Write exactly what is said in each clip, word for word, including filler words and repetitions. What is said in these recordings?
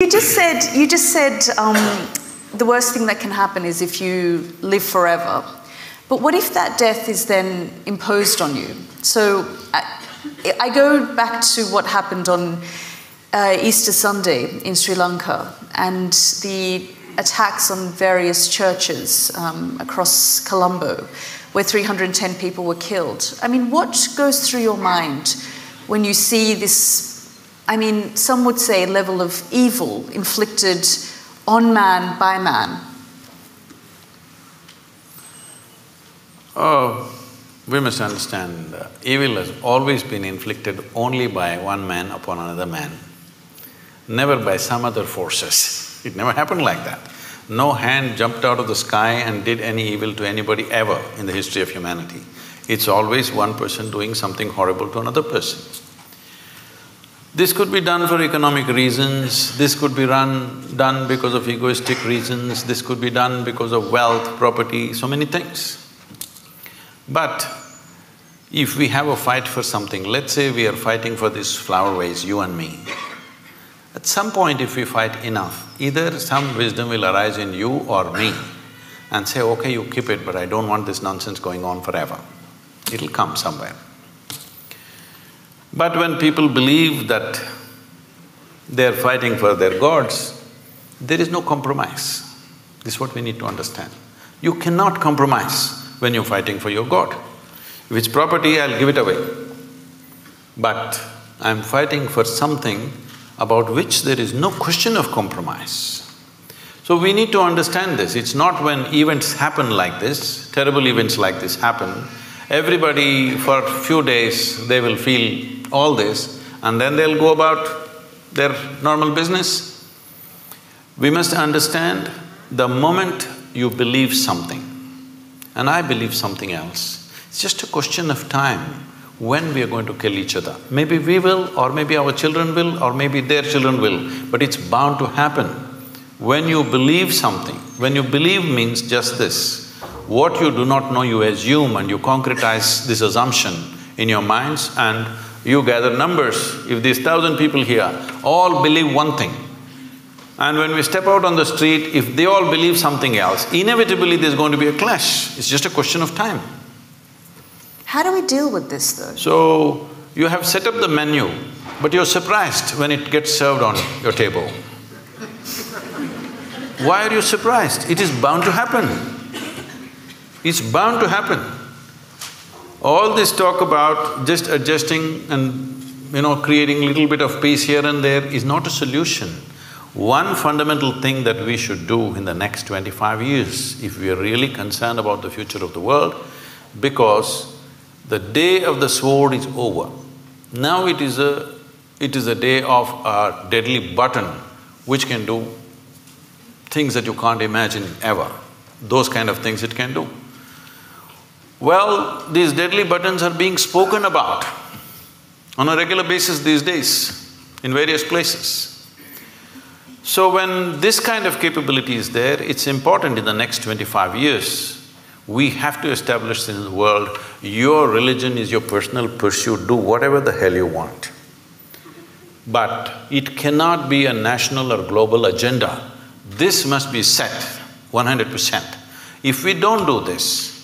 You just said, you just said um, the worst thing that can happen is if you live forever. But what if that death is then imposed on you? So I, I go back to what happened on uh, Easter Sunday in Sri Lanka and the attacks on various churches um, across Colombo, where three hundred and ten people were killed. I mean, what goes through your mind when you see this? I mean, some would say level of evil inflicted on man by man. Oh, we must understand, uh, evil has always been inflicted only by one man upon another man, never by some other forces. It never happened like that. No hand jumped out of the sky and did any evil to anybody ever in the history of humanity. It's always one person doing something horrible to another person. This could be done for economic reasons, this could be run… done because of egoistic reasons, this could be done because of wealth, property, so many things. But if we have a fight for something, let's say we are fighting for this flower vase, you and me. At some point if we fight enough, either some wisdom will arise in you or me and say, okay, you keep it, but I don't want this nonsense going on forever. It'll come somewhere. But when people believe that they're fighting for their gods, there is no compromise. This is what we need to understand. You cannot compromise when you're fighting for your god. If it's property, I'll give it away. But I'm fighting for something about which there is no question of compromise. So we need to understand this. It's not when events happen like this, terrible events like this happen, everybody for a few days they will feel all this and then they'll go about their normal business. We must understand the moment you believe something, and I believe something else, it's just a question of time when we are going to kill each other. Maybe we will, or maybe our children will, or maybe their children will, but it's bound to happen. When you believe something, when you believe means just this, what you do not know you assume and you concretize this assumption in your minds and you gather numbers. If these thousand people here all believe one thing, and when we step out on the street, if they all believe something else, inevitably there's going to be a clash. It's just a question of time. How do we deal with this though? So, you have set up the menu, but you're surprised when it gets served on your table. Why are you surprised? It is bound to happen. It's bound to happen. All this talk about just adjusting and, you know, creating little bit of peace here and there is not a solution. One fundamental thing that we should do in the next twenty-five years, if we are really concerned about the future of the world, because the day of the sword is over. Now it is a… it is a day of a deadly button which can do things that you can't imagine ever. Those kind of things it can do. Well, these deadly buttons are being spoken about on a regular basis these days in various places. So when this kind of capability is there, it's important in the next twenty-five years, we have to establish in the world, your religion is your personal pursuit, do whatever the hell you want. But it cannot be a national or global agenda. This must be set one hundred percent. If we don't do this,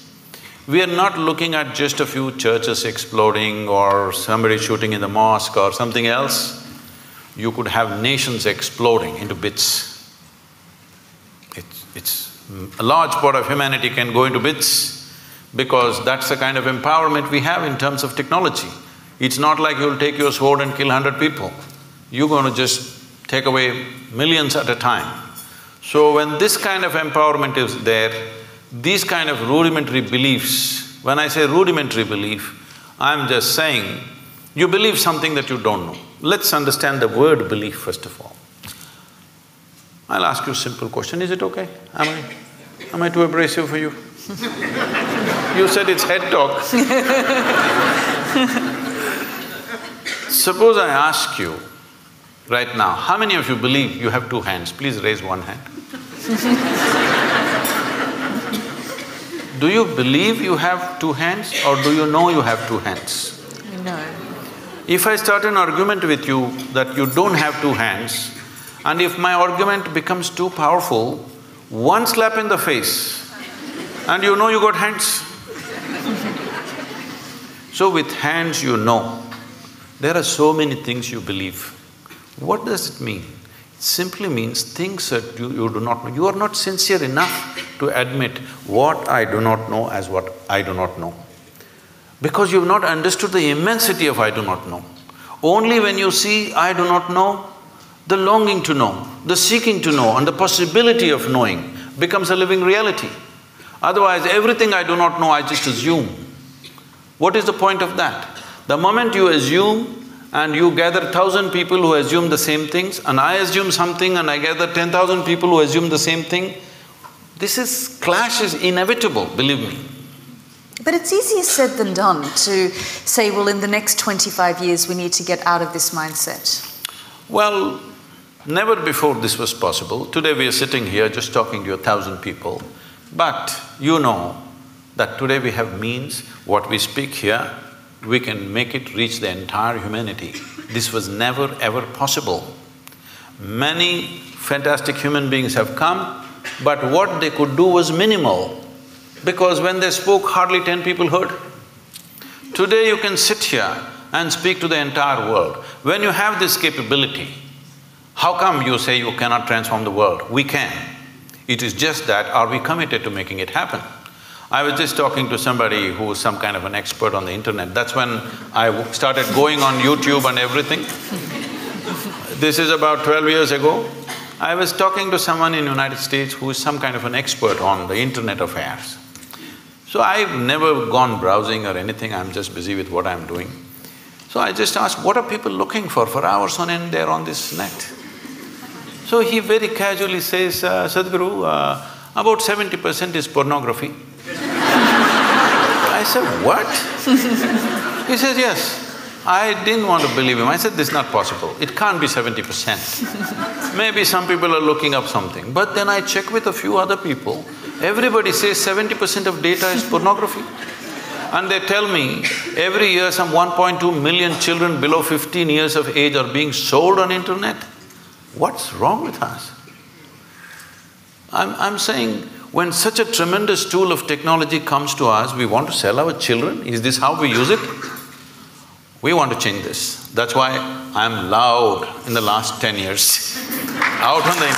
we are not looking at just a few churches exploding or somebody shooting in the mosque or something else. You could have nations exploding into bits. It's… it's… a large part of humanity can go into bits because that's the kind of empowerment we have in terms of technology. It's not like you'll take your sword and kill hundred people. You're going to just take away millions at a time. So when this kind of empowerment is there, these kind of rudimentary beliefs… when I say rudimentary belief, I'm just saying, you believe something that you don't know. Let's understand the word belief first of all. I'll ask you a simple question, is it okay? Am I… am I too abrasive for you? You said it's head talk. Suppose I ask you right now, how many of you believe you have two hands? Please raise one hand. Do you believe you have two hands or do you know you have two hands? No. If I start an argument with you that you don't have two hands, And if my argument becomes too powerful, one slap in the face and you know you got hands. So with hands you know, there are so many things you believe. What does it mean? It simply means things that you, you do not know. You are not sincere enough to admit what I do not know as what I do not know. Because you have not understood the immensity of I do not know. Only when you see I do not know, the longing to know, the seeking to know and the possibility of knowing becomes a living reality. Otherwise, everything I do not know, I just assume. What is the point of that? The moment you assume and you gather thousand people who assume the same things, and I assume something and I gather ten thousand people who assume the same thing, this is… clash is inevitable, believe me. But it's easier said than done to say, well, in the next twenty-five years we need to get out of this mindset. Well, never before this was possible. Today we are sitting here just talking to a thousand people, but you know that today we have means, what we speak here, we can make it reach the entire humanity. This was never ever possible. Many fantastic human beings have come, but what they could do was minimal, because when they spoke, hardly ten people heard. Today you can sit here and speak to the entire world. When you have this capability, how come you say you cannot transform the world? We can. It is just that, are we committed to making it happen? I was just talking to somebody who is some kind of an expert on the internet. That's when I started going on YouTube and everything. This is about twelve years ago. I was talking to someone in the United States who is some kind of an expert on the internet affairs. So I've never gone browsing or anything, I'm just busy with what I'm doing. So I just asked, what are people looking for? For hours on end they're on this net. So he very casually says, uh, Sadhguru, uh, about seventy percent is pornography. I said, what? He says, yes. I didn't want to believe him. I said, this is not possible. It can't be seventy percent. Maybe some people are looking up something. But then I check with a few other people, everybody says seventy percent of data is pornography. And they tell me, every year some one point two million children below fifteen years of age are being sold on internet. What's wrong with us? I'm… I'm saying, when such a tremendous tool of technology comes to us, we want to sell our children? Is this how we use it? We want to change this. That's why I'm loud in the last ten years out on the